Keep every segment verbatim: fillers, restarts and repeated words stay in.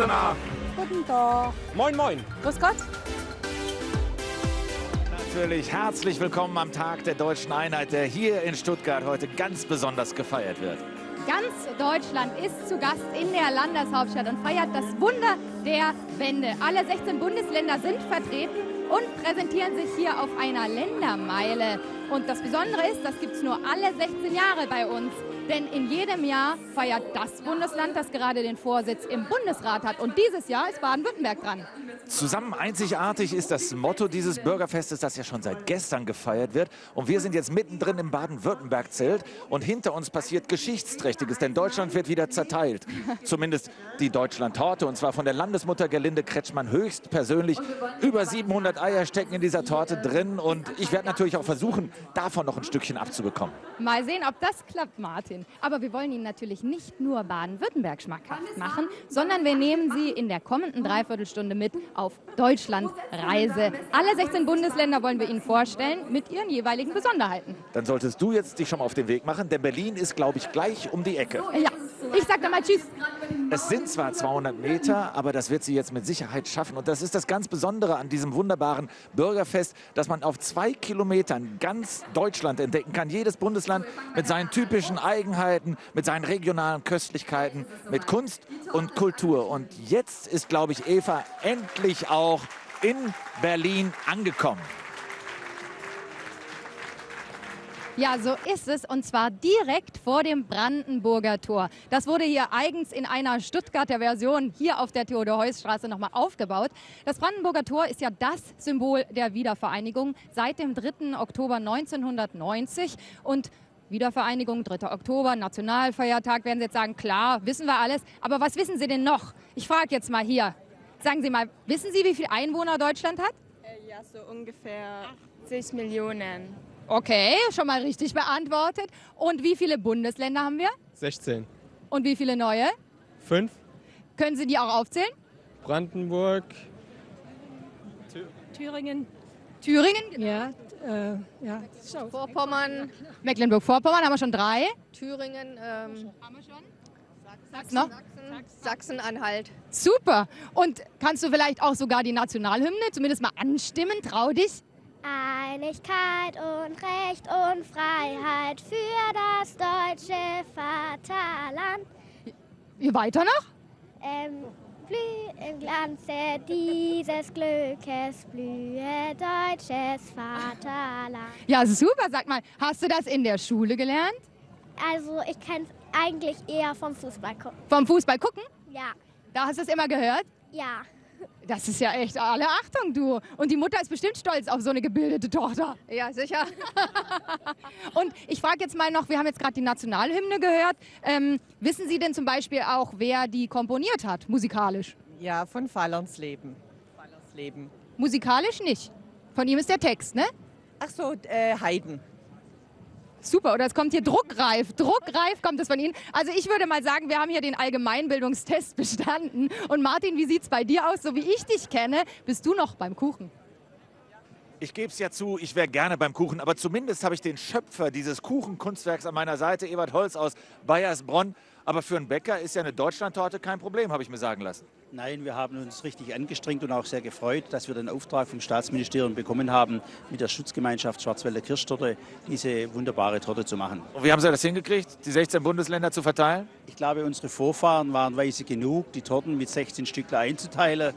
Eisenach. Guten Tag. Moin, moin. Grüß Gott. Natürlich herzlich willkommen am Tag der Deutschen Einheit, der hier in Stuttgart heute ganz besonders gefeiert wird. Ganz Deutschland ist zu Gast in der Landeshauptstadt und feiert das Wunder der Wende. Alle sechzehn Bundesländer sind vertreten und präsentieren sich hier auf einer Ländermeile. Und das Besondere ist, das gibt es nur alle sechzehn Jahre bei uns. Denn in jedem Jahr feiert das Bundesland, das gerade den Vorsitz im Bundesrat hat. Und dieses Jahr ist Baden-Württemberg dran. Zusammen einzigartig ist das Motto dieses Bürgerfestes, das ja schon seit gestern gefeiert wird. Und wir sind jetzt mittendrin im Baden-Württemberg-Zelt. Und hinter uns passiert Geschichtsträchtiges, denn Deutschland wird wieder zerteilt. Zumindest die Deutschland-Torte. Und zwar von der Landesmutter Gerlinde Kretschmann höchstpersönlich. Über siebenhundert Eier stecken in dieser Torte drin. Und ich werde natürlich auch versuchen, davon noch ein Stückchen abzubekommen. Mal sehen, ob das klappt, Martin. Aber wir wollen Ihnen natürlich nicht nur Baden-Württemberg schmackhaft machen, sondern wir nehmen Sie in der kommenden Dreiviertelstunde mit auf Deutschlandreise. Alle sechzehn Bundesländer wollen wir Ihnen vorstellen mit ihren jeweiligen Besonderheiten. Dann solltest du jetzt dich schon mal auf den Weg machen, denn Berlin ist, glaube ich, gleich um die Ecke. Ja, ich sag dann mal tschüss. Es sind zwar zweihundert Meter, aber das wird sie jetzt mit Sicherheit schaffen. Und das ist das ganz Besondere an diesem wunderbaren Bürgerfest, dass man auf zwei Kilometern ganz Deutschland entdecken kann. Jedes Bundesland mit seinen typischen eigenen mit seinen regionalen Köstlichkeiten, mit Kunst und Kultur. Und jetzt ist, glaube ich, Eva endlich auch in Berlin angekommen. Ja, so ist es, und zwar direkt vor dem Brandenburger Tor. Das wurde hier eigens in einer Stuttgarter Version hier auf der Theodor-Heuss-Straße nochmal aufgebaut. Das Brandenburger Tor ist ja das Symbol der Wiedervereinigung seit dem dritten Oktober neunzehnhundertneunzig. Und Wiedervereinigung, dritter Oktober, Nationalfeiertag, werden Sie jetzt sagen, klar, wissen wir alles. Aber was wissen Sie denn noch? Ich frage jetzt mal hier. Sagen Sie mal, wissen Sie, wie viele Einwohner Deutschland hat? Äh, ja, so ungefähr achtzig Millionen. Okay, schon mal richtig beantwortet. Und wie viele Bundesländer haben wir? sechzehn. Und wie viele neue? fünf. Können Sie die auch aufzählen? Brandenburg, Thür Thüringen. Thüringen? Ja. Äh, ja. Vorpommern, Mecklenburg-Vorpommern, haben wir schon drei. Thüringen, ähm, haben wir schon. Sachsen, Sachsen, Sachsen, Sachsen-Anhalt. Super. Und kannst du vielleicht auch sogar die Nationalhymne zumindest mal anstimmen? Trau dich. Einigkeit und Recht und Freiheit für das deutsche Vaterland. Wie weiter noch? Ähm. Blühe im Glanze dieses Glückes, blühe deutsches Vaterland. Ja, super. Sag mal, hast du das in der Schule gelernt? Also ich kann es eigentlich eher vom Fußball gucken. Vom Fußball gucken? Ja. Da hast du es immer gehört? Ja. Das ist ja echt alle Achtung, du. Und die Mutter ist bestimmt stolz auf so eine gebildete Tochter. Ja, sicher. Und ich frage jetzt mal noch, wir haben jetzt gerade die Nationalhymne gehört. Ähm, wissen Sie denn zum Beispiel auch, wer die komponiert hat, musikalisch? Ja, von Fallersleben. Fallersleben. Musikalisch nicht. Von ihm ist der Text, ne? Ach so, äh, Haydn. Super, oder es kommt hier druckreif, druckreif kommt es von Ihnen. Also ich würde mal sagen, wir haben hier den Allgemeinbildungstest bestanden. Und Martin, wie sieht es bei dir aus? So wie ich dich kenne, bist du noch beim Kuchen? Ich gebe es ja zu, ich wäre gerne beim Kuchen, aber zumindest habe ich den Schöpfer dieses Kuchenkunstwerks an meiner Seite, Evert Holz aus Baiersbronn. Aber für einen Bäcker ist ja eine Deutschlandtorte kein Problem, habe ich mir sagen lassen. Nein, wir haben uns richtig angestrengt und auch sehr gefreut, dass wir den Auftrag vom Staatsministerium bekommen haben, mit der Schutzgemeinschaft Schwarzwälder Kirschtorte diese wunderbare Torte zu machen. Und wie haben Sie das hingekriegt, die sechzehn Bundesländer zu verteilen? Ich glaube, unsere Vorfahren waren weise genug, die Torten mit sechzehn Stückler einzuteilen.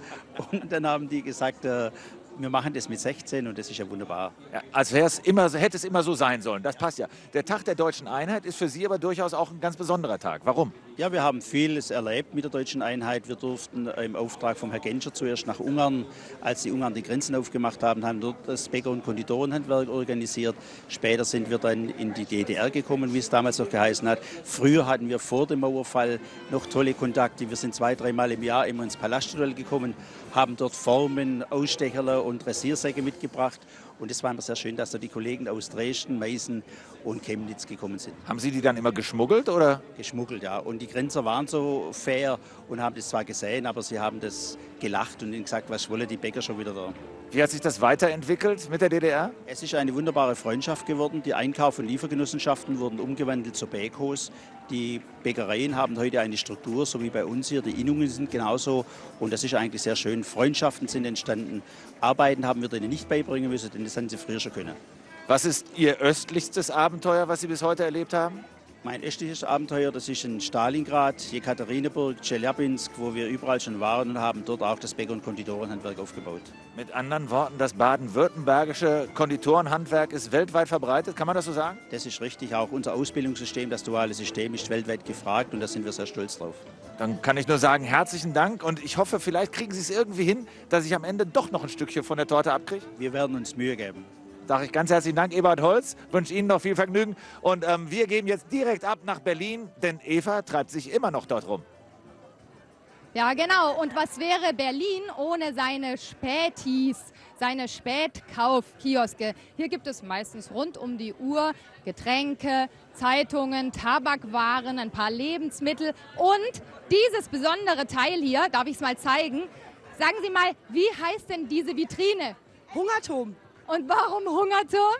Und dann haben die gesagt, äh, wir machen das mit sechzehn und das ist ja wunderbar. Ja, also immer, hätte es immer so sein sollen, das passt ja. Der Tag der Deutschen Einheit ist für Sie aber durchaus auch ein ganz besonderer Tag. Warum? Ja, wir haben vieles erlebt mit der Deutschen Einheit. Wir durften im Auftrag vom Herrn Genscher zuerst nach Ungarn. Als die Ungarn die Grenzen aufgemacht haben, haben dort das Bäcker- und Konditorenhandwerk organisiert. Später sind wir dann in die D D R gekommen, wie es damals noch geheißen hat. Früher hatten wir vor dem Mauerfall noch tolle Kontakte. Wir sind zwei, dreimal im Jahr immer ins Palaststudel gekommen, haben dort Formen, Ausstecherle und Dressiersäcke mitgebracht. Und es war immer sehr schön, dass da die Kollegen aus Dresden, Meißen und Chemnitz gekommen sind. Haben Sie die dann immer geschmuggelt, oder? Geschmuggelt, ja. Und die Grenzer waren so fair und haben das zwar gesehen, aber sie haben das gelacht und ihnen gesagt, was wollen die Bäcker schon wieder da. Wie hat sich das weiterentwickelt mit der D D R? Es ist eine wunderbare Freundschaft geworden. Die Einkauf- und Liefergenossenschaften wurden umgewandelt zu Bäckhaus. Die Bäckereien haben heute eine Struktur, so wie bei uns hier. Die Innungen sind genauso. Und das ist eigentlich sehr schön. Freundschaften sind entstanden. Arbeiten haben wir denen nicht beibringen müssen, denn das haben sie früher schon können. Was ist Ihr östlichstes Abenteuer, was Sie bis heute erlebt haben? Mein östliches Abenteuer, das ist in Stalingrad, Katerinburg, Chelyabinsk, wo wir überall schon waren und haben dort auch das Bäcker- und Konditorenhandwerk aufgebaut. Mit anderen Worten, das baden-württembergische Konditorenhandwerk ist weltweit verbreitet, kann man das so sagen? Das ist richtig, auch unser Ausbildungssystem, das duale System ist weltweit gefragt und da sind wir sehr stolz drauf. Dann kann ich nur sagen, herzlichen Dank und ich hoffe, vielleicht kriegen Sie es irgendwie hin, dass ich am Ende doch noch ein Stückchen von der Torte abkriege. Wir werden uns Mühe geben. Sage ich ganz herzlichen Dank, Evert Holz. Wünsche Ihnen noch viel Vergnügen. Und ähm, wir geben jetzt direkt ab nach Berlin, denn Eva treibt sich immer noch dort rum. Ja, genau. Und was wäre Berlin ohne seine Spätis, seine Spätkaufkioske? Hier gibt es meistens rund um die Uhr Getränke, Zeitungen, Tabakwaren, ein paar Lebensmittel. Und dieses besondere Teil hier, darf ich es mal zeigen? Sagen Sie mal, wie heißt denn diese Vitrine? Hungerturm. Und warum Hungerturm?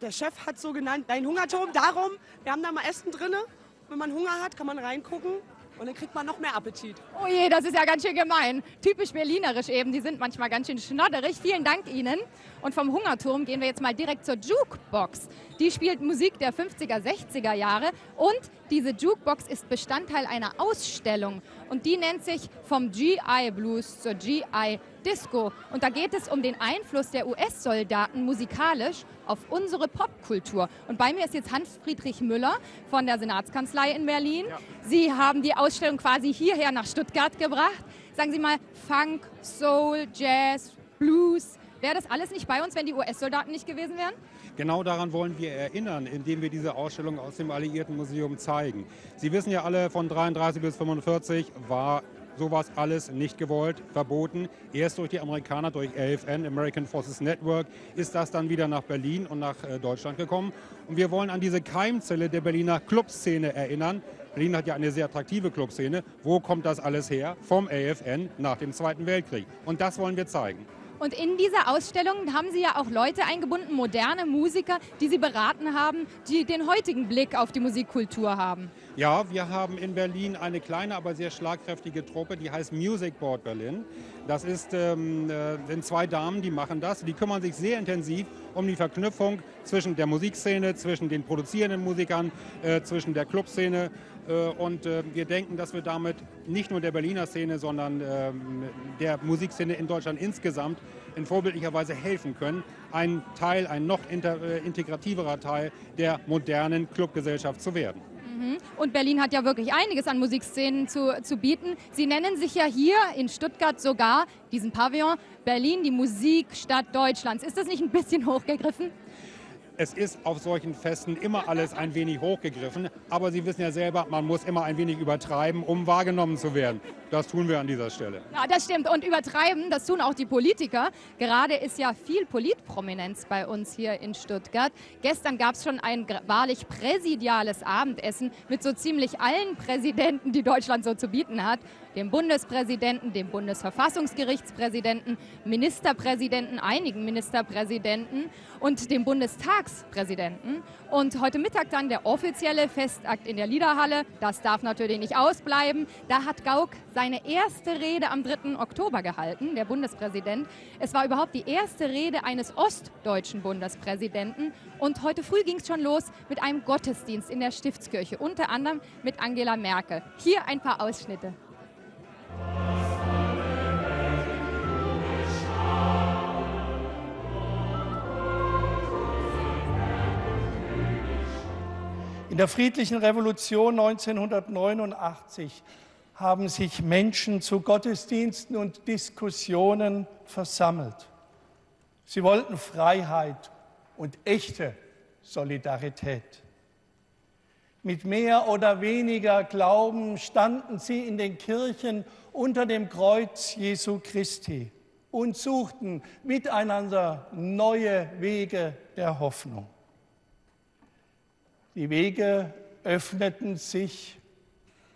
Der Chef hat so genannt. Nein, Hungerturm, darum, wir haben da mal Essen drin. Wenn man Hunger hat, kann man reingucken und dann kriegt man noch mehr Appetit. Oh je, das ist ja ganz schön gemein. Typisch berlinerisch eben, die sind manchmal ganz schön schnodderig. Vielen Dank Ihnen. Und vom Hungerturm gehen wir jetzt mal direkt zur Jukebox. Die spielt Musik der fünfziger, sechziger Jahre und diese Jukebox ist Bestandteil einer Ausstellung. Und die nennt sich vom G I Blues zur G I Disco. Und da geht es um den Einfluss der U S-Soldaten musikalisch auf unsere Popkultur. Und bei mir ist jetzt Hans-Friedrich Müller von der Senatskanzlei in Berlin. Ja. Sie haben die Ausstellung quasi hierher nach Stuttgart gebracht. Sagen Sie mal, Funk, Soul, Jazz, Blues, wäre das alles nicht bei uns, wenn die U S-Soldaten nicht gewesen wären? Genau daran wollen wir erinnern, indem wir diese Ausstellung aus dem Alliierten Museum zeigen. Sie wissen ja alle, von dreiunddreißig bis fünfundvierzig war sowas alles nicht gewollt, verboten. Erst durch die Amerikaner, durch A F N, American Forces Network, ist das dann wieder nach Berlin und nach äh, Deutschland gekommen. Und wir wollen an diese Keimzelle der Berliner Clubszene erinnern. Berlin hat ja eine sehr attraktive Clubszene. Wo kommt das alles her? Vom A F N nach dem Zweiten Weltkrieg. Und das wollen wir zeigen. Und in dieser Ausstellung haben Sie ja auch Leute eingebunden, moderne Musiker, die Sie beraten haben, die den heutigen Blick auf die Musikkultur haben. Ja, wir haben in Berlin eine kleine, aber sehr schlagkräftige Truppe, die heißt Music Board Berlin. Das ist, ähm, äh, sind zwei Damen, die machen das. Die kümmern sich sehr intensiv um die Verknüpfung zwischen der Musikszene, zwischen den produzierenden Musikern, äh, zwischen der Clubszene. Äh, und äh, wir denken, dass wir damit nicht nur der Berliner Szene, sondern äh, der Musikszene in Deutschland insgesamt in vorbildlicher Weise helfen können. Ein Teil, ein noch inter, äh, integrativerer Teil der modernen Clubgesellschaft zu werden. Und Berlin hat ja wirklich einiges an Musikszenen zu, zu bieten. Sie nennen sich ja hier in Stuttgart sogar diesen Pavillon Berlin, die Musikstadt Deutschlands. Ist das nicht ein bisschen hochgegriffen? Es ist auf solchen Festen immer alles ein wenig hochgegriffen. Aber Sie wissen ja selber, man muss immer ein wenig übertreiben, um wahrgenommen zu werden. Das tun wir an dieser Stelle. Ja, das stimmt. Und übertreiben, das tun auch die Politiker. Gerade ist ja viel Politprominenz bei uns hier in Stuttgart. Gestern gab es schon ein wahrlich präsidiales Abendessen mit so ziemlich allen Präsidenten, die Deutschland so zu bieten hat. Dem Bundespräsidenten, dem Bundesverfassungsgerichtspräsidenten, Ministerpräsidenten, einigen Ministerpräsidenten und dem Bundestagspräsidenten. Und heute Mittag dann der offizielle Festakt in der Liederhalle. Das darf natürlich nicht ausbleiben. Da hat Gauck seine erste Rede am dritten Oktober gehalten, der Bundespräsident. Es war überhaupt die erste Rede eines ostdeutschen Bundespräsidenten. Und heute früh ging es schon los mit einem Gottesdienst in der Stiftskirche, unter anderem mit Angela Merkel. Hier ein paar Ausschnitte. In der friedlichen Revolution neunzehnhundertneunundachtzig haben sich Menschen zu Gottesdiensten und Diskussionen versammelt. Sie wollten Freiheit und echte Solidarität. Mit mehr oder weniger Glauben standen sie in den Kirchen unter dem Kreuz Jesu Christi und suchten miteinander neue Wege der Hoffnung. Die Wege öffneten sich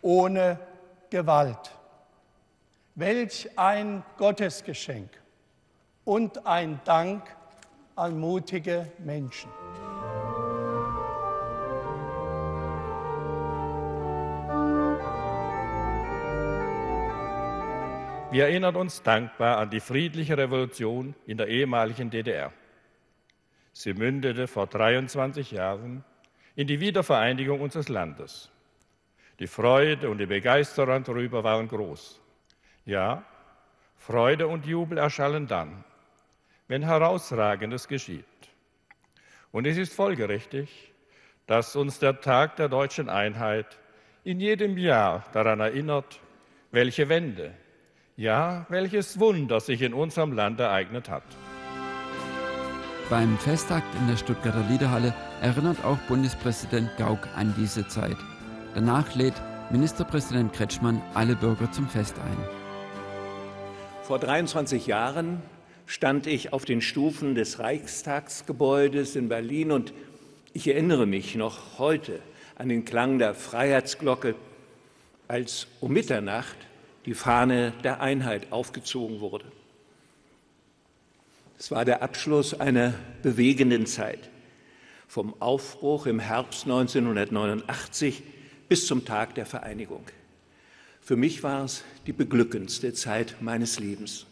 ohne Gewalt. Welch ein Gottesgeschenk und ein Dank an mutige Menschen. Wir erinnern uns dankbar an die friedliche Revolution in der ehemaligen D D R. Sie mündete vor dreiundzwanzig Jahren in die Wiedervereinigung unseres Landes. Die Freude und die Begeisterung darüber waren groß. Ja, Freude und Jubel erschallen dann, wenn Herausragendes geschieht. Und es ist folgerichtig, dass uns der Tag der deutschen Einheit in jedem Jahr daran erinnert, welche Wende, ja, welches Wunder sich in unserem Land ereignet hat. Beim Festakt in der Stuttgarter Liederhalle erinnert auch Bundespräsident Gauck an diese Zeit. Danach lädt Ministerpräsident Kretschmann alle Bürger zum Fest ein. Vor dreiundzwanzig Jahren stand ich auf den Stufen des Reichstagsgebäudes in Berlin und ich erinnere mich noch heute an den Klang der Freiheitsglocke, als um Mitternacht die Fahne der Einheit aufgezogen wurde. Es war der Abschluss einer bewegenden Zeit, vom Aufbruch im Herbst neunzehnhundertneunundachtzig bis zum Tag der Vereinigung. Für mich war es die beglückendste Zeit meines Lebens.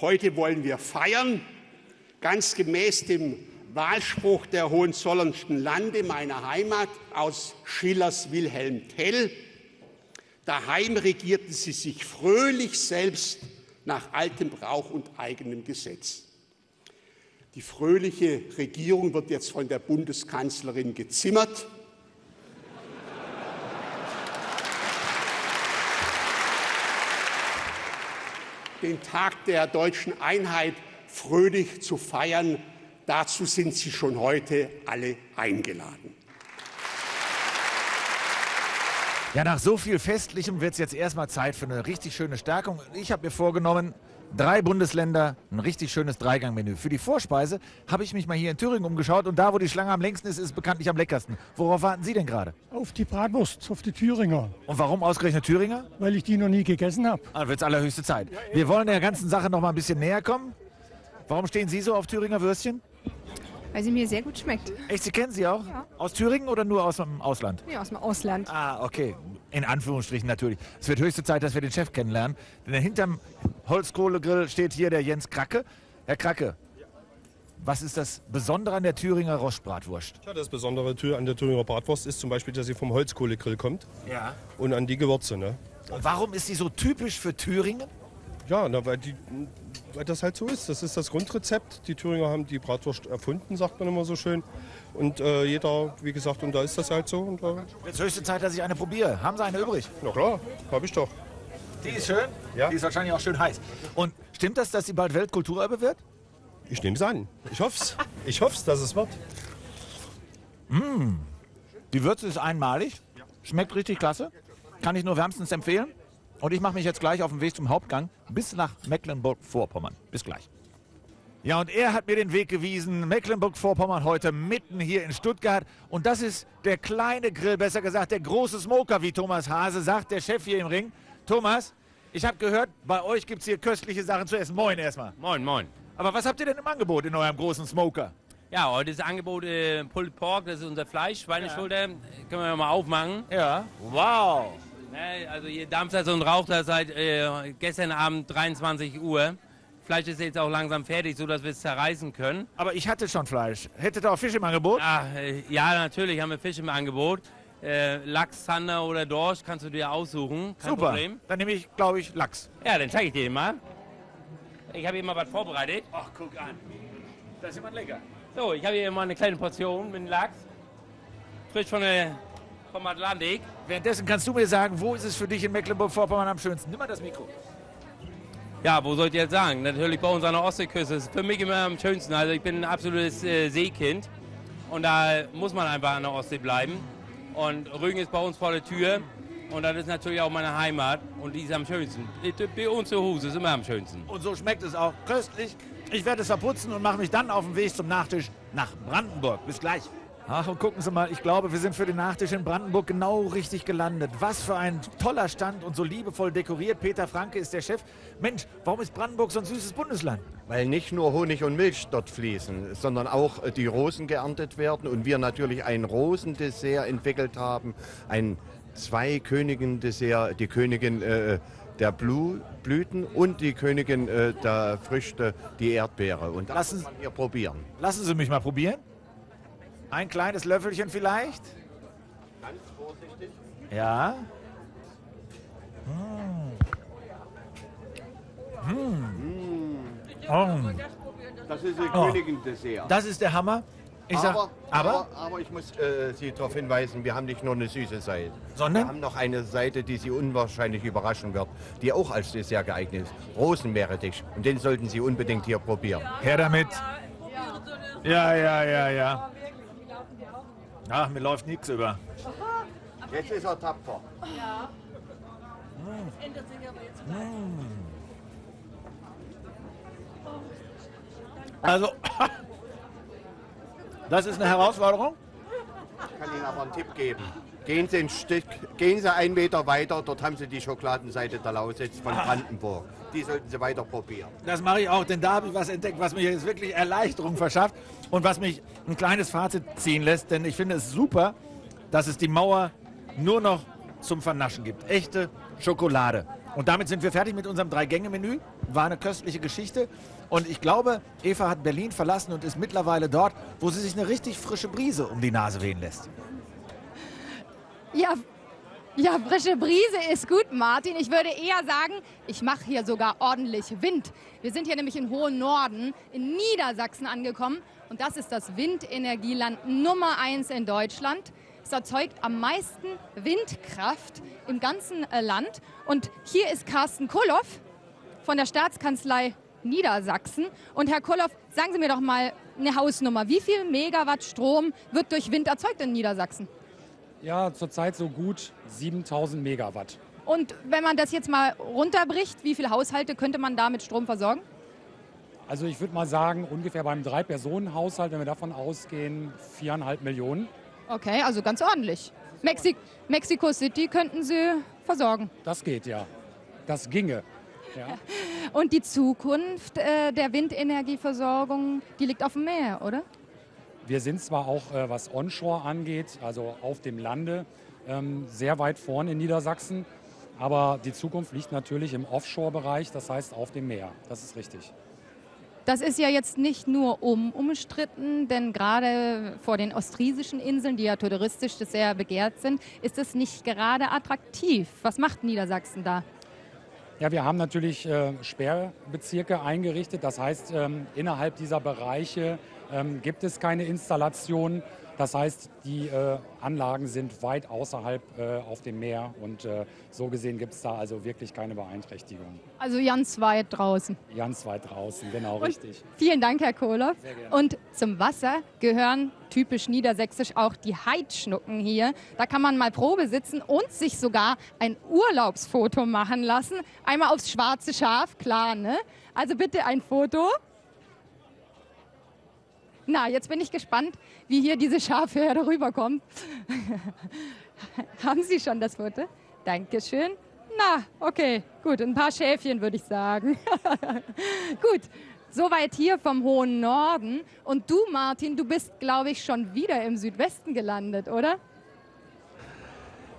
Heute wollen wir feiern, ganz gemäß dem Wahlspruch der hohenzollernsten Lande, meiner Heimat, aus Schillers Wilhelm Tell. Daheim regierten sie sich fröhlich selbst nach altem Brauch und eigenem Gesetz. Die fröhliche Regierung wird jetzt von der Bundeskanzlerin gezimmert. Den Tag der deutschen Einheit fröhlich zu feiern, dazu sind Sie schon heute alle eingeladen. Ja, nach so viel Festlichem wird es jetzt erstmal Zeit für eine richtig schöne Stärkung. Ich habe mir vorgenommen, drei Bundesländer, ein richtig schönes Dreigangmenü. Für die Vorspeise habe ich mich mal hier in Thüringen umgeschaut und da, wo die Schlange am längsten ist, ist bekanntlich am leckersten. Worauf warten Sie denn gerade? Auf die Bratwurst, auf die Thüringer. Und warum ausgerechnet Thüringer? Weil ich die noch nie gegessen habe. Ah, wird es allerhöchste Zeit. Wir wollen der ganzen Sache noch mal ein bisschen näher kommen. Warum stehen Sie so auf Thüringer Würstchen? Weil sie mir sehr gut schmeckt. Echt, Sie kennen sie auch? Ja. Aus Thüringen oder nur aus dem Ausland? Ja, aus dem Ausland. Ah, okay. In Anführungsstrichen natürlich. Es wird höchste Zeit, dass wir den Chef kennenlernen. Denn hinterm Holzkohlegrill steht hier der Jens Kracke. Herr Kracke, was ist das Besondere an der Thüringer Rostbratwurst? Ja, das Besondere an der Thüringer Bratwurst ist zum Beispiel, dass sie vom Holzkohlegrill kommt. Ja. Und an die Gewürze, ne? Und warum ist sie so typisch für Thüringen? Ja, na, weil die... Weil das halt so ist. Das ist das Grundrezept. Die Thüringer haben die Bratwurst erfunden, sagt man immer so schön. Und äh, jeder, wie gesagt, und da ist das halt so. Und, äh Jetzt höchste Zeit, dass ich eine probiere. Haben Sie eine übrig? Na klar, habe ich doch. Die ist schön? Ja. Die ist wahrscheinlich auch schön heiß. Und stimmt das, dass sie bald Weltkulturerbe wird? Ich nehme es an. Ich hoffe es. Ich hoffe es, dass es wird. Mmh. Die Würze ist einmalig. Schmeckt richtig klasse. Kann ich nur wärmstens empfehlen. Und ich mache mich jetzt gleich auf den Weg zum Hauptgang bis nach Mecklenburg-Vorpommern. Bis gleich. Ja, und er hat mir den Weg gewiesen. Mecklenburg-Vorpommern heute mitten hier in Stuttgart. Und das ist der kleine Grill, besser gesagt der große Smoker, wie Thomas Hase sagt, der Chef hier im Ring. Thomas, ich habe gehört, bei euch gibt es hier köstliche Sachen zu essen. Moin erstmal. Moin, moin. Aber was habt ihr denn im Angebot in eurem großen Smoker? Ja, heute ist Angebot äh, Pulled Pork, das ist unser Fleisch, Schweineschulter. Ja. Können wir mal aufmachen. Ja. Wow. Also hier dampft das und raucht das seit äh, gestern Abend dreiundzwanzig Uhr. Fleisch ist jetzt auch langsam fertig, sodass wir es zerreißen können. Aber ich hatte schon Fleisch. Hättet ihr auch Fisch im Angebot? Ach, äh, ja, natürlich haben wir Fisch im Angebot. Äh, Lachs, Zander oder Dorsch kannst du dir aussuchen. Kein Super, Problem. Dann nehme ich, glaube ich, Lachs. Ja, dann zeige ich dir den mal. Ich habe hier mal was vorbereitet. Ach, guck an. Das ist immer lecker. So, ich habe hier mal eine kleine Portion mit Lachs. Frisch von der... vom Atlantik. Währenddessen kannst du mir sagen, wo ist es für dich in Mecklenburg-Vorpommern am schönsten? Nimm mal das Mikro. Ja, wo sollt ihr jetzt sagen? Natürlich bei uns an der Ostseeküste. Das ist für mich immer am schönsten. Also ich bin ein absolutes äh, Seekind und da muss man einfach an der Ostsee bleiben. Und Rügen ist bei uns vor der Tür und das ist natürlich auch meine Heimat und die ist am schönsten. Bei uns zu Hause ist immer am schönsten. Und so schmeckt es auch köstlich. Ich werde es verputzen und mache mich dann auf den Weg zum Nachtisch nach Brandenburg. Bis gleich. Ach, und gucken Sie mal, ich glaube, wir sind für den Nachtisch in Brandenburg genau richtig gelandet. Was für ein toller Stand und so liebevoll dekoriert. Peter Franke ist der Chef. Mensch, warum ist Brandenburg so ein süßes Bundesland? Weil nicht nur Honig und Milch dort fließen, sondern auch die Rosen geerntet werden und wir natürlich ein Rosendessert entwickelt haben, ein Zwei-Königen-Dessert, die Königin äh, der Blü Blüten und die Königin äh, der Früchte, die Erdbeere. Und das lassen, muss man hier probieren. Lassen Sie mich mal probieren. Ein kleines Löffelchen vielleicht? Ganz vorsichtig. Ja. Mmh. Mmh. Mmh. Das ist ein oh. Königendessert. Das ist der Hammer. Ich sag, aber, aber? aber, aber ich muss äh, Sie darauf hinweisen, wir haben nicht nur eine süße Seite. Sondern? Wir haben noch eine Seite, die Sie unwahrscheinlich überraschen wird, die auch als Dessert geeignet ist. Rosenmeerrettich. Und den sollten Sie unbedingt hier probieren. Her damit. Ja, ja, ja, ja. Ach, mir läuft nichts über. Jetzt ist er tapfer. Ja. Das ändert sich aber jetzt gleich. Also, das ist eine Herausforderung. Ich kann Ihnen aber einen Tipp geben. Gehen Sie ein Stück, gehen Sie einen Meter weiter, dort haben Sie die Schokoladenseite der Lausitz von Brandenburg. Die sollten Sie weiter probieren. Das mache ich auch, denn da habe ich was entdeckt, was mir jetzt wirklich Erleichterung verschafft und was mich ein kleines Fazit ziehen lässt, denn ich finde es super, dass es die Mauer nur noch zum Vernaschen gibt. Echte Schokolade. Und damit sind wir fertig mit unserem Drei-Gänge-Menü. War eine köstliche Geschichte. Und ich glaube, Eva hat Berlin verlassen und ist mittlerweile dort, wo sie sich eine richtig frische Brise um die Nase wehen lässt. Ja, ja, frische Brise ist gut, Martin. Ich würde eher sagen, ich mache hier sogar ordentlich Wind. Wir sind hier nämlich im hohen Norden, in Niedersachsen angekommen. Und das ist das Windenergieland Nummer eins in Deutschland. Es erzeugt am meisten Windkraft im ganzen Land. Und hier ist Carsten Koloff von der Staatskanzlei Niedersachsen. Und Herr Koloff, sagen Sie mir doch mal eine Hausnummer. Wie viel Megawatt Strom wird durch Wind erzeugt in Niedersachsen? Ja, zurzeit so gut siebentausend Megawatt. Und wenn man das jetzt mal runterbricht, wie viele Haushalte könnte man da mit Strom versorgen? Also ich würde mal sagen, ungefähr beim Drei-Personen-Haushalt, wenn wir davon ausgehen, viereinhalb Millionen. Okay, also ganz ordentlich. Mexi Mexico City könnten Sie versorgen. Das geht, ja. Das ginge. Ja. Und die Zukunft äh, der Windenergieversorgung, die liegt auf dem Meer, oder? Wir sind zwar auch, äh, was Onshore angeht, also auf dem Lande, ähm, sehr weit vorn in Niedersachsen, aber die Zukunft liegt natürlich im Offshore-Bereich, das heißt auf dem Meer. Das ist richtig. Das ist ja jetzt nicht nur um, umstritten, denn gerade vor den ostfriesischen Inseln, die ja touristisch sehr begehrt sind, ist es nicht gerade attraktiv. Was macht Niedersachsen da? Ja, wir haben natürlich äh, Sperrbezirke eingerichtet. Das heißt, ähm, innerhalb dieser Bereiche ähm, gibt es keine Installationen. Das heißt, die äh, Anlagen sind weit außerhalb äh, auf dem Meer. Und äh, so gesehen gibt es da also wirklich keine Beeinträchtigung. Also ganz weit draußen. Ganz weit draußen, genau, und richtig. Vielen Dank, Herr Koloff. Sehr gerne. Und zum Wasser gehören typisch niedersächsisch auch die Heidschnucken hier. Da kann man mal Probe sitzen und sich sogar ein Urlaubsfoto machen lassen. Einmal aufs schwarze Schaf, klar, ne? Also bitte ein Foto. Na, jetzt bin ich gespannt, wie hier diese Schafherde rüberkommt. Haben Sie schon das Foto? Dankeschön. Na, okay, gut, ein paar Schäfchen würde ich sagen. Gut, soweit hier vom hohen Norden. Und du, Martin, du bist, glaube ich, schon wieder im Südwesten gelandet, oder?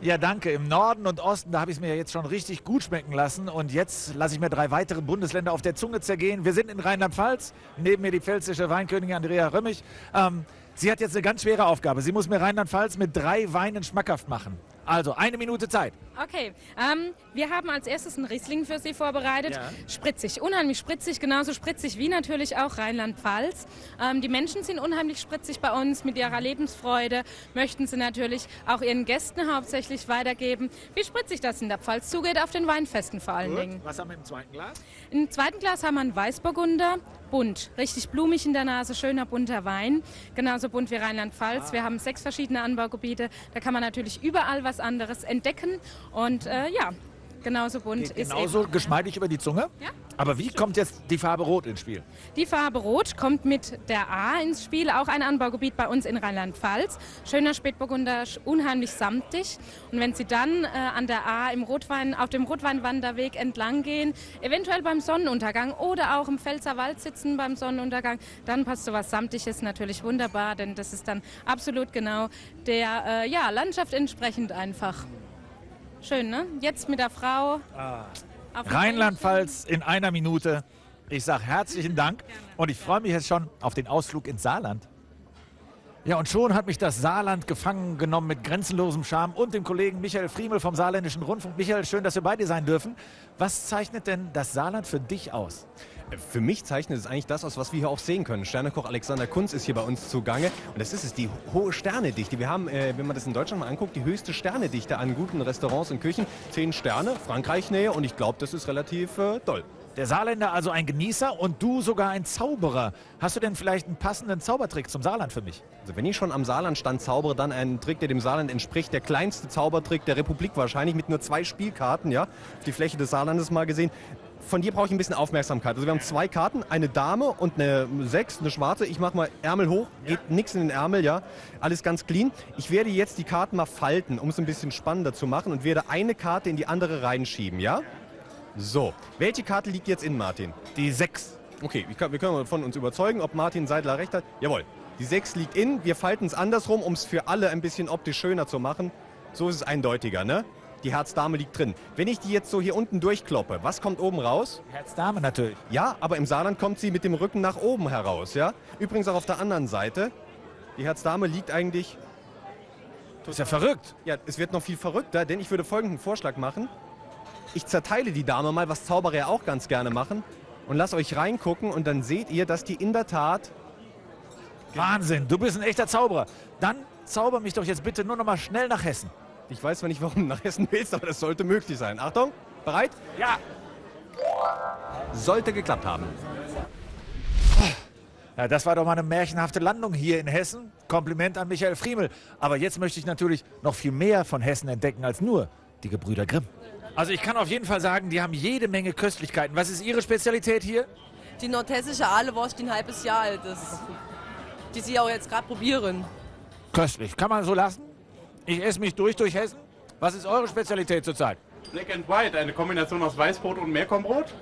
Ja, danke. Im Norden und Osten, da habe ich es mir jetzt schon richtig gut schmecken lassen. Und jetzt lasse ich mir drei weitere Bundesländer auf der Zunge zergehen. Wir sind in Rheinland-Pfalz, neben mir die pfälzische Weinkönigin Andrea Römmig. Ähm, sie hat jetzt eine ganz schwere Aufgabe. Sie muss mir Rheinland-Pfalz mit drei Weinen schmackhaft machen. Also, eine Minute Zeit. Okay, ähm, wir haben als erstes einen Riesling für Sie vorbereitet. Ja. Spritzig, unheimlich spritzig, genauso spritzig wie natürlich auch Rheinland-Pfalz. Ähm, die Menschen sind unheimlich spritzig bei uns, mit ihrer Lebensfreude möchten sie natürlich auch ihren Gästen hauptsächlich weitergeben, wie spritzig das in der Pfalz zugeht, auf den Weinfesten vor allen Gut. Dingen. Was haben wir im zweiten Glas? Im zweiten Glas haben wir einen Weißburgunder, bunt, richtig blumig in der Nase, schöner bunter Wein, genauso bunt wie Rheinland-Pfalz. Ah. Wir haben sechs verschiedene Anbaugebiete, da kann man natürlich überall was anderes entdecken. Und äh, ja, genauso bunt Geht ist. Genauso eben geschmeidig über die Zunge? Ja. Aber wie kommt jetzt die Farbe Rot ins Spiel? Die Farbe Rot kommt mit der A ins Spiel, auch ein Anbaugebiet bei uns in Rheinland-Pfalz. Schöner Spätburgunder, unheimlich samtig. Und wenn Sie dann äh, an der A im Rotwein, auf dem Rotweinwanderweg entlang gehen, eventuell beim Sonnenuntergang oder auch im Pfälzerwald sitzen beim Sonnenuntergang, dann passt so was Samtiges natürlich wunderbar, denn das ist dann absolut genau der äh, ja, Landschaft entsprechend einfach. Schön, ne? Jetzt mit der Frau. Ah. Rheinland-Pfalz in einer Minute. Ich sage herzlichen Dank und ich freue mich jetzt schon auf den Ausflug ins Saarland. Ja, und schon hat mich das Saarland gefangen genommen mit grenzenlosem Charme und dem Kollegen Michael Friemel vom Saarländischen Rundfunk. Michael, schön, dass wir bei dir sein dürfen. Was zeichnet denn das Saarland für dich aus? Für mich zeichnet es eigentlich das aus, was wir hier auch sehen können. Sternekoch Alexander Kunz ist hier bei uns zugange. Und das ist es, die hohe Sternedichte. Wir haben, äh, wenn man das in Deutschland mal anguckt, die höchste Sternedichte an guten Restaurants und Küchen. Zehn Sterne, Frankreich-Nähe, und ich glaube, das ist relativ äh, doll. Der Saarländer also ein Genießer und du sogar ein Zauberer. Hast du denn vielleicht einen passenden Zaubertrick zum Saarland für mich? Also wenn ich schon am Saarlandstand zaubere, dann einen Trick, der dem Saarland entspricht. Der kleinste Zaubertrick der Republik wahrscheinlich, mit nur zwei Spielkarten, ja, auf die Fläche des Saarlandes mal gesehen. Von dir brauche ich ein bisschen Aufmerksamkeit. Also wir haben zwei Karten, eine Dame und eine Sechs, eine schwarze. Ich mache mal Ärmel hoch, geht ja nichts in den Ärmel, ja. Alles ganz clean. Ich werde jetzt die Karten mal falten, um es ein bisschen spannender zu machen, und werde eine Karte in die andere reinschieben, ja? So, welche Karte liegt jetzt in Martin? Die Sechs. Okay, wir können, wir können von uns überzeugen, ob Martin Seidler recht hat. Jawohl, die Sechs liegt in. Wir falten es andersrum, um es für alle ein bisschen optisch schöner zu machen. So ist es eindeutiger, ne? Die Herzdame liegt drin. Wenn ich die jetzt so hier unten durchkloppe, was kommt oben raus? Herzdame natürlich. Ja, aber im Saarland kommt sie mit dem Rücken nach oben heraus, ja? Übrigens auch auf der anderen Seite. Die Herzdame liegt eigentlich... Das ist ja verrückt. Ja, es wird noch viel verrückter, denn ich würde folgenden Vorschlag machen. Ich zerteile die Dame mal, was Zauberer ja auch ganz gerne machen. Und lasst euch reingucken und dann seht ihr, dass die in der Tat... Wahnsinn, du bist ein echter Zauberer. Dann zauber mich doch jetzt bitte nur noch mal schnell nach Hessen. Ich weiß zwar nicht, warum du nach Hessen willst, aber das sollte möglich sein. Achtung, bereit? Ja! Sollte geklappt haben. Ja, das war doch mal eine märchenhafte Landung hier in Hessen. Kompliment an Michael Friemel. Aber jetzt möchte ich natürlich noch viel mehr von Hessen entdecken als nur die Gebrüder Grimm. Also ich kann auf jeden Fall sagen, die haben jede Menge Köstlichkeiten. Was ist Ihre Spezialität hier? Die nordhessische Ahlewurst, die ein halbes Jahr alt ist. Die Sie auch jetzt gerade probieren. Köstlich, kann man so lassen? Ich esse mich durch durch Hessen. Was ist eure Spezialität zurzeit? Black and White, eine Kombination aus Weißbrot und Meerkornbrot.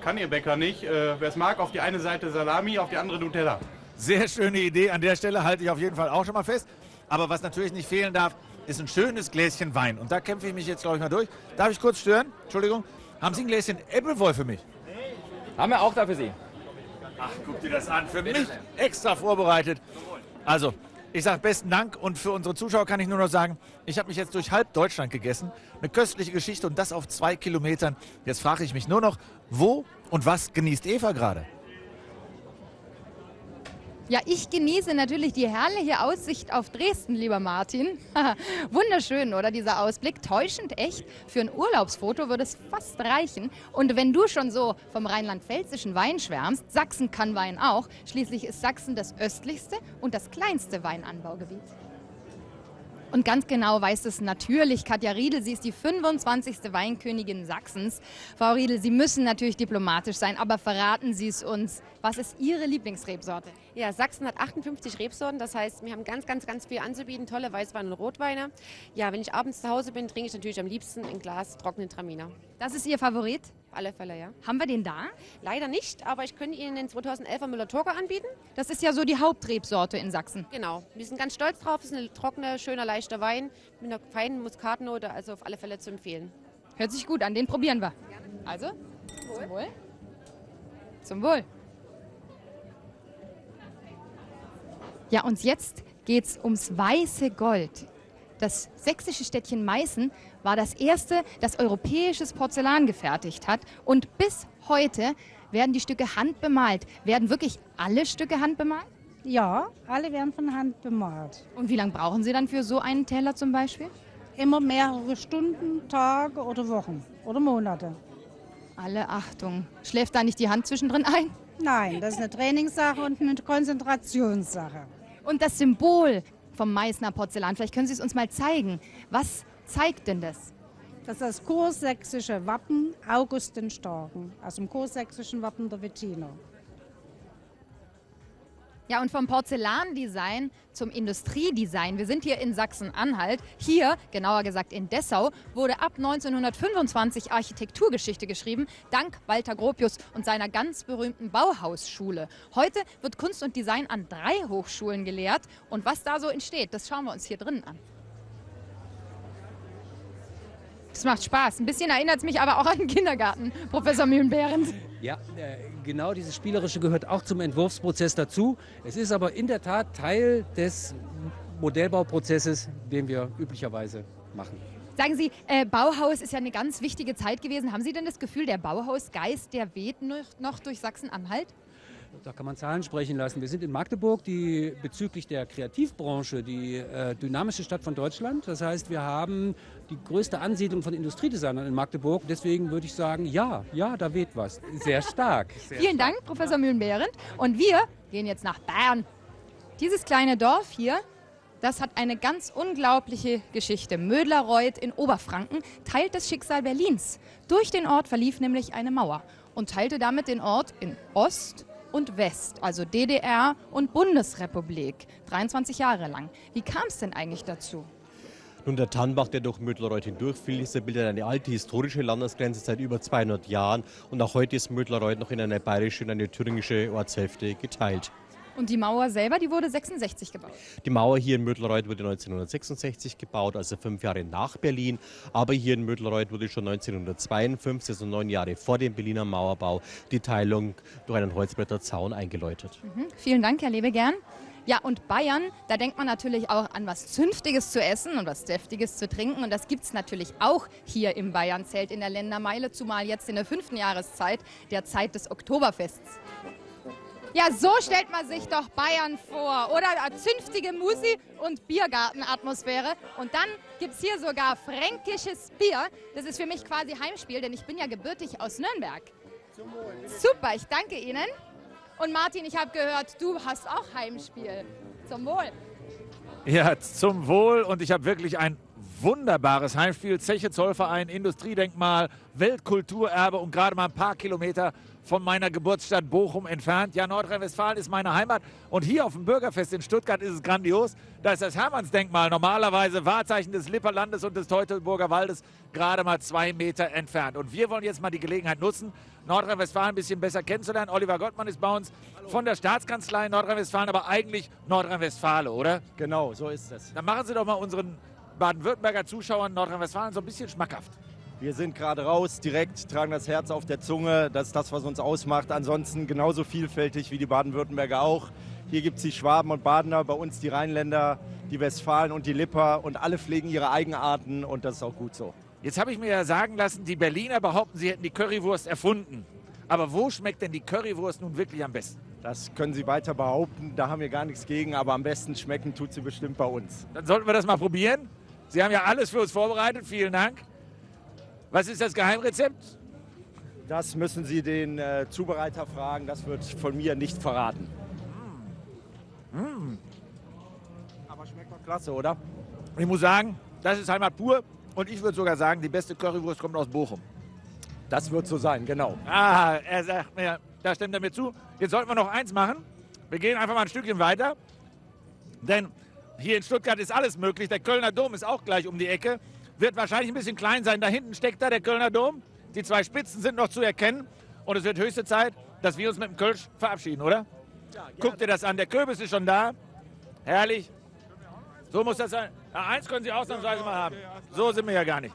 Kann ihr Bäcker nicht. Äh, wer es mag, auf die eine Seite Salami, auf die andere Nutella. Sehr schöne Idee. An der Stelle halte ich auf jeden Fall auch schon mal fest. Aber was natürlich nicht fehlen darf, ist ein schönes Gläschen Wein. Und da kämpfe ich mich jetzt, glaube ich, mal durch. Darf ich kurz stören? Entschuldigung. Haben Sie ein Gläschen Äppelwoll für mich? Haben wir auch da für Sie. Ach, guck dir das an. Für mich extra vorbereitet. Also... Ich sage besten Dank, und für unsere Zuschauer kann ich nur noch sagen, ich habe mich jetzt durch halb Deutschland gegessen. Eine köstliche Geschichte, und das auf zwei Kilometern. Jetzt frage ich mich nur noch, wo und was genießt Eva gerade? Ja, ich genieße natürlich die herrliche Aussicht auf Dresden, lieber Martin. Wunderschön, oder, dieser Ausblick? Täuschend echt. Für ein Urlaubsfoto würde es fast reichen. Und wenn du schon so vom rheinland-pfälzischen Wein schwärmst, Sachsen kann Wein auch. Schließlich ist Sachsen das östlichste und das kleinste Weinanbaugebiet. Und ganz genau weiß es natürlich Katja Riedl. Sie ist die fünfundzwanzigste Weinkönigin Sachsens. Frau Riedl, Sie müssen natürlich diplomatisch sein, aber verraten Sie es uns. Was ist Ihre Lieblingsrebsorte? Ja, Sachsen hat achtundfünfzig Rebsorten. Das heißt, wir haben ganz, ganz, ganz viel anzubieten. Tolle Weißweine und Rotweine. Ja, wenn ich abends zu Hause bin, trinke ich natürlich am liebsten ein Glas trockenen Traminer. Das ist Ihr Favorit? Auf alle Fälle, ja. Haben wir den da? Leider nicht, aber ich könnte Ihnen den zweitausendelfer Müller-Thurgau anbieten. Das ist ja so die Hauptrebsorte in Sachsen. Genau. Wir sind ganz stolz drauf. Es ist ein trockener, schöner, leichter Wein mit einer feinen Muskatnote, also auf alle Fälle zu empfehlen. Hört sich gut an, den probieren wir. Also, zum Wohl. Zum Wohl. Ja, und jetzt geht's ums weiße Gold. Das sächsische Städtchen Meißen war das erste, das europäisches Porzellan gefertigt hat. Und bis heute werden die Stücke handbemalt. Werden wirklich alle Stücke handbemalt? Ja, alle werden von Hand bemalt. Und wie lange brauchen Sie dann für so einen Teller zum Beispiel? Immer mehrere Stunden, Tage oder Wochen oder Monate. Alle Achtung. Schläft da nicht die Hand zwischendrin ein? Nein, das ist eine Trainingssache und eine Konzentrationssache. Und das Symbol vom Meißner Porzellan, vielleicht können Sie es uns mal zeigen. Was zeigt denn das? Das ist das kursächsische Wappen Augustenstagen, aus dem kursächsischen Wappen der Wettiner. Ja, und vom Porzellandesign zum Industriedesign. Wir sind hier in Sachsen-Anhalt. Hier, genauer gesagt in Dessau, wurde ab neunzehnhundertfünfundzwanzig Architekturgeschichte geschrieben, dank Walter Gropius und seiner ganz berühmten Bauhausschule. Heute wird Kunst und Design an drei Hochschulen gelehrt. Und was da so entsteht, das schauen wir uns hier drinnen an. Das macht Spaß. Ein bisschen erinnert es mich aber auch an den Kindergarten, Professor Mühlenbehrend. Ja, genau, dieses Spielerische gehört auch zum Entwurfsprozess dazu. Es ist aber in der Tat Teil des Modellbauprozesses, den wir üblicherweise machen. Sagen Sie, äh, Bauhaus ist ja eine ganz wichtige Zeit gewesen. Haben Sie denn das Gefühl, der Bauhausgeist, der weht noch durch Sachsen-Anhalt? Da kann man Zahlen sprechen lassen. Wir sind in Magdeburg, die bezüglich der Kreativbranche die äh, dynamischste Stadt von Deutschland. Das heißt, wir haben die größte Ansiedlung von Industriedesignern in Magdeburg. Deswegen würde ich sagen, ja, ja, da weht was. Sehr stark. Sehr Vielen stark. Dank, Professor Mühlenbehrend. Und wir gehen jetzt nach Bern. Dieses kleine Dorf hier, das hat eine ganz unglaubliche Geschichte. Mödlareuth in Oberfranken teilt das Schicksal Berlins. Durch den Ort verlief nämlich eine Mauer und teilte damit den Ort in Ost und West, also D D R und Bundesrepublik, dreiundzwanzig Jahre lang. Wie kam es denn eigentlich dazu? Nun, der Tannbach, der durch Mödlareuth hindurchfiel, bildet eine alte historische Landesgrenze seit über zweihundert Jahren. Und auch heute ist Mödlareuth noch in eine bayerische und eine thüringische Ortshälfte geteilt. Und die Mauer selber, die wurde sechsundsechzig gebaut? Die Mauer hier in Mödlareuth wurde neunzehnhundertsechsundsechzig gebaut, also fünf Jahre nach Berlin. Aber hier in Mödlareuth wurde schon neunzehnhundertzweiundfünfzig, also neun Jahre vor dem Berliner Mauerbau, die Teilung durch einen Holzbretterzaun eingeläutet. Mhm. Vielen Dank, Herr Lebegern. Ja, und Bayern, da denkt man natürlich auch an was Zünftiges zu essen und was Deftiges zu trinken. Und das gibt es natürlich auch hier im Bayernzelt in der Ländermeile, zumal jetzt in der fünften Jahreszeit, der Zeit des Oktoberfests. Ja, so stellt man sich doch Bayern vor, oder? Zünftige Musi und Biergartenatmosphäre. Und dann gibt es hier sogar fränkisches Bier. Das ist für mich quasi Heimspiel, denn ich bin ja gebürtig aus Nürnberg. Super, ich danke Ihnen. Und Martin, ich habe gehört, du hast auch Heimspiel. Zum Wohl. Ja, zum Wohl. Und ich habe wirklich ein wunderbares Heimspiel. Zeche Zollverein, Industriedenkmal, Weltkulturerbe und gerade mal ein paar Kilometer von meiner Geburtsstadt Bochum entfernt. Ja, Nordrhein-Westfalen ist meine Heimat. Und hier auf dem Bürgerfest in Stuttgart ist es grandios. Da ist das Hermannsdenkmal, normalerweise Wahrzeichen des Lipperlandes und des Teutoburger Waldes, gerade mal zwei Meter entfernt. Und wir wollen jetzt mal die Gelegenheit nutzen, Nordrhein-Westfalen ein bisschen besser kennenzulernen. Oliver Gottmann ist bei uns von der Staatskanzlei in Nordrhein-Westfalen, aber eigentlich Nordrhein-Westfale, oder? Genau, so ist es. Dann machen Sie doch mal unseren Baden-Württemberger Zuschauern Nordrhein-Westfalen so ein bisschen schmackhaft. Wir sind gerade raus, direkt, tragen das Herz auf der Zunge. Das ist das, was uns ausmacht. Ansonsten genauso vielfältig wie die Baden-Württemberger auch. Hier gibt es die Schwaben und Badener, bei uns die Rheinländer, die Westfalen und die Lipper. Und alle pflegen ihre Eigenarten und das ist auch gut so. Jetzt habe ich mir ja sagen lassen, die Berliner behaupten, sie hätten die Currywurst erfunden. Aber wo schmeckt denn die Currywurst nun wirklich am besten? Das können Sie weiter behaupten, da haben wir gar nichts gegen. Aber am besten schmecken tut sie bestimmt bei uns. Dann sollten wir das mal probieren. Sie haben ja alles für uns vorbereitet, vielen Dank. Was ist das Geheimrezept? Das müssen Sie den äh, Zubereiter fragen. Das wird von mir nicht verraten. Mm. Mm. Aber schmeckt doch klasse, oder? Ich muss sagen, das ist Heimat pur. Und ich würde sogar sagen, die beste Currywurst kommt aus Bochum. Das wird so sein, genau. Ah, er sagt mir, da stimmt er mir zu. Jetzt sollten wir noch eins machen. Wir gehen einfach mal ein Stückchen weiter. Denn hier in Stuttgart ist alles möglich. Der Kölner Dom ist auch gleich um die Ecke. Wird wahrscheinlich ein bisschen klein sein. Da hinten steckt da der Kölner Dom. Die zwei Spitzen sind noch zu erkennen. Und es wird höchste Zeit, dass wir uns mit dem Kölsch verabschieden, oder? Ja, guck dir das an. Der Kürbis ist schon da. Herrlich. So muss das sein. Na, eins können Sie ausnahmsweise mal haben. So sind wir ja gar nicht.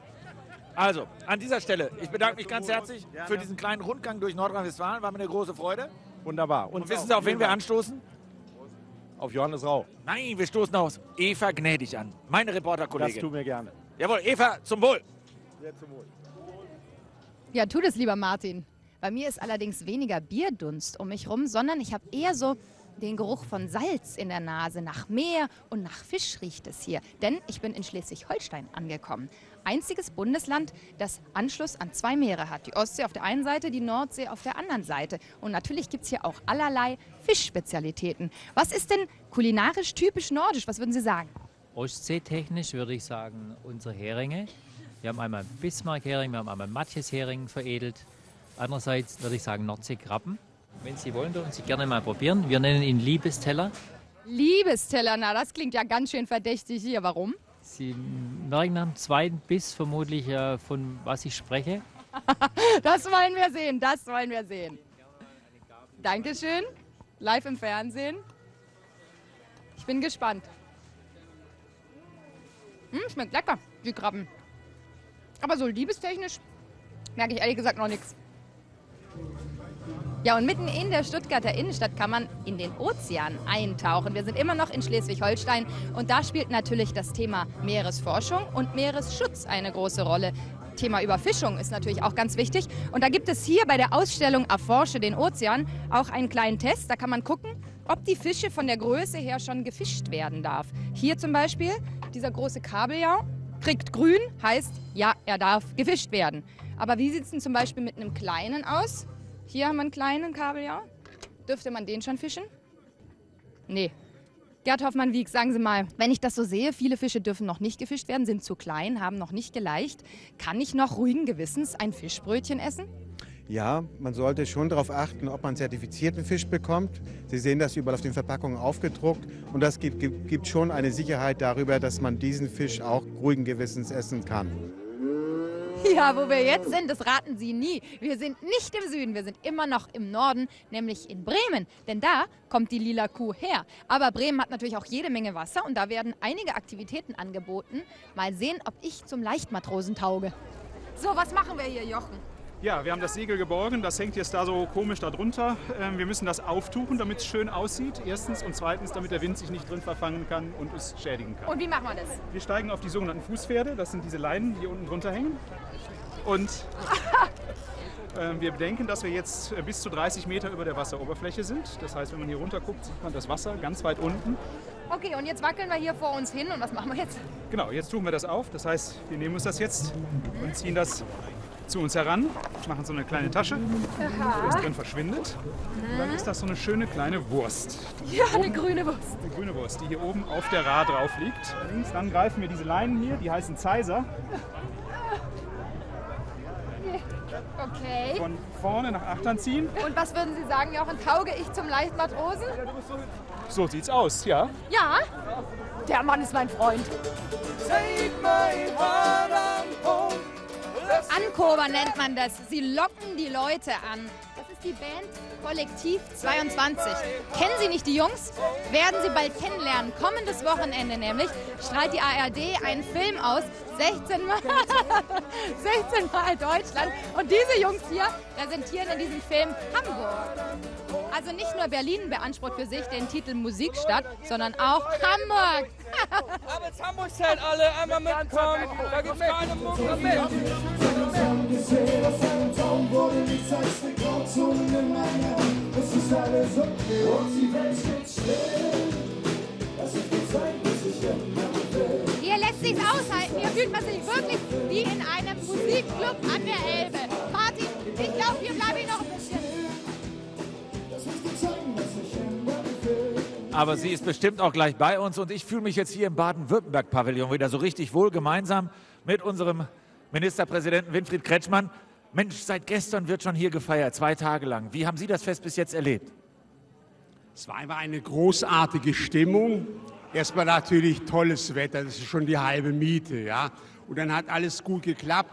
Also, an dieser Stelle, ich bedanke mich ganz herzlich für diesen kleinen Rundgang durch Nordrhein-Westfalen. War mir eine große Freude. Wunderbar. Und, Und wissen Sie, auf wen wir anstoßen? Auf Johannes Rau. Nein, wir stoßen auf Eva Gnädig an. Meine Reporterkollegin. Das tun wir gerne. Jawohl, Eva, zum Wohl. Ja, zum Wohl. Ja, tu das, lieber Martin. Bei mir ist allerdings weniger Bierdunst um mich rum, sondern ich habe eher so den Geruch von Salz in der Nase. Nach Meer und nach Fisch riecht es hier. Denn ich bin in Schleswig-Holstein angekommen. Einziges Bundesland, das Anschluss an zwei Meere hat. Die Ostsee auf der einen Seite, die Nordsee auf der anderen Seite. Und natürlich gibt es hier auch allerlei Fischspezialitäten. Was ist denn kulinarisch typisch nordisch? Was würden Sie sagen? Ostseetechnisch würde ich sagen, unsere Heringe. Wir haben einmal Bismarck-Hering, wir haben einmal Matjes-Hering veredelt. Andererseits würde ich sagen Nordsee-Krabben. Wenn Sie wollen, dürfen Sie gerne mal probieren. Wir nennen ihn Liebesteller. Liebesteller, na das klingt ja ganz schön verdächtig hier. Warum? Sie merken nach dem zweiten Biss vermutlich, äh, von was ich spreche. Das wollen wir sehen, das wollen wir sehen. Dankeschön, live im Fernsehen. Ich bin gespannt. Hm, schmeckt lecker, die Krabben. Aber so liebestechnisch merke ich ehrlich gesagt noch nichts. Ja, und mitten in der Stuttgarter Innenstadt kann man in den Ozean eintauchen. Wir sind immer noch in Schleswig-Holstein und da spielt natürlich das Thema Meeresforschung und Meeresschutz eine große Rolle. Thema Überfischung ist natürlich auch ganz wichtig. Und da gibt es hier bei der Ausstellung Erforsche den Ozean auch einen kleinen Test. Da kann man gucken, ob die Fische von der Größe her schon gefischt werden darf. Hier zum Beispiel dieser große Kabeljau kriegt grün, heißt, ja, er darf gefischt werden. Aber wie sieht es denn zum Beispiel mit einem kleinen aus? Hier haben wir einen kleinen Kabeljau. Dürfte man den schon fischen? Nee. Gerd Hoffmann-Wieck, sagen Sie mal, wenn ich das so sehe, viele Fische dürfen noch nicht gefischt werden, sind zu klein, haben noch nicht geleicht. Kann ich noch ruhigen Gewissens ein Fischbrötchen essen? Ja, man sollte schon darauf achten, ob man zertifizierten Fisch bekommt. Sie sehen das überall auf den Verpackungen aufgedruckt. Und das gibt, gibt, gibt schon eine Sicherheit darüber, dass man diesen Fisch auch ruhigen Gewissens essen kann. Ja, wo wir jetzt sind, das raten Sie nie. Wir sind nicht im Süden, wir sind immer noch im Norden, nämlich in Bremen. Denn da kommt die lila Kuh her. Aber Bremen hat natürlich auch jede Menge Wasser und da werden einige Aktivitäten angeboten. Mal sehen, ob ich zum Leichtmatrosen tauge. So, was machen wir hier, Jochen? Ja, wir haben das Segel geborgen, das hängt jetzt da so komisch darunter. Wir müssen das auftuchen, damit es schön aussieht, erstens. Und zweitens, damit der Wind sich nicht drin verfangen kann und es schädigen kann. Und wie machen wir das? Wir steigen auf die sogenannten Fußpferde, das sind diese Leinen, die hier unten drunter hängen. Und äh, wir bedenken, dass wir jetzt bis zu dreißig Meter über der Wasseroberfläche sind. Das heißt, wenn man hier runter guckt, sieht man das Wasser ganz weit unten. Okay, und jetzt wackeln wir hier vor uns hin und was machen wir jetzt? Genau, jetzt tun wir das auf. Das heißt, wir nehmen uns das jetzt und ziehen das zu uns heran, machen so eine kleine Tasche, wo das drin verschwindet. Und dann ist das so eine schöne kleine Wurst. Ja, oben, eine grüne Wurst. Eine grüne Wurst, die hier oben auf der Ra drauf liegt. Links, dann greifen wir diese Leinen hier, die heißen Zeiser. Okay. Von vorne nach achtern ziehen. Und was würden Sie sagen, Jochen, tauge ich zum Leichtmatrosen? So sieht's aus, ja. Ja, der Mann ist mein Freund. Take my heart and home. Ankober nennt man das. Sie locken die Leute an. Das ist die Band Kollektiv zweiundzwanzig. Kennen Sie nicht die Jungs? Werden Sie bald kennenlernen. Kommendes Wochenende nämlich strahlt die A R D einen Film aus. sechzehn Mal, sechzehn Mal Deutschland. Und diese Jungs hier präsentieren in diesem Film Hamburg. Also nicht nur Berlin beansprucht für sich den Titel Musikstadt, sondern auch Hamburg. Aber jetzt Hamburg seid alle einmal mitkommen. Da gibt es keine Mucke mit. Hier lässt sich's aushalten. Hier fühlt man sich wirklich wie in einem Musikclub an der Elbe. Martin, ich glaube, hier bleibe ich noch ein bisschen. Aber sie ist bestimmt auch gleich bei uns und ich fühle mich jetzt hier im Baden-Württemberg-Pavillon wieder so richtig wohl, gemeinsam mit unserem Ministerpräsidenten Winfried Kretschmann. Mensch, seit gestern wird schon hier gefeiert, zwei Tage lang. Wie haben Sie das Fest bis jetzt erlebt? Es war einfach eine großartige Stimmung. Erstmal natürlich tolles Wetter, das ist schon die halbe Miete, ja. Und dann hat alles gut geklappt.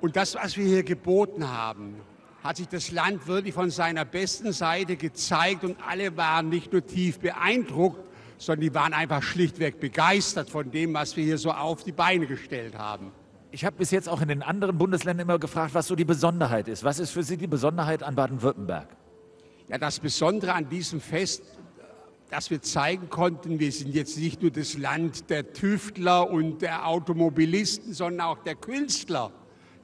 Und das, was wir hier geboten haben, hat sich das Land wirklich von seiner besten Seite gezeigt und alle waren nicht nur tief beeindruckt, sondern die waren einfach schlichtweg begeistert von dem, was wir hier so auf die Beine gestellt haben. Ich habe bis jetzt auch in den anderen Bundesländern immer gefragt, was so die Besonderheit ist. Was ist für Sie die Besonderheit an Baden-Württemberg? Ja, das Besondere an diesem Fest, dass wir zeigen konnten, wir sind jetzt nicht nur das Land der Tüftler und der Automobilisten, sondern auch der Künstler.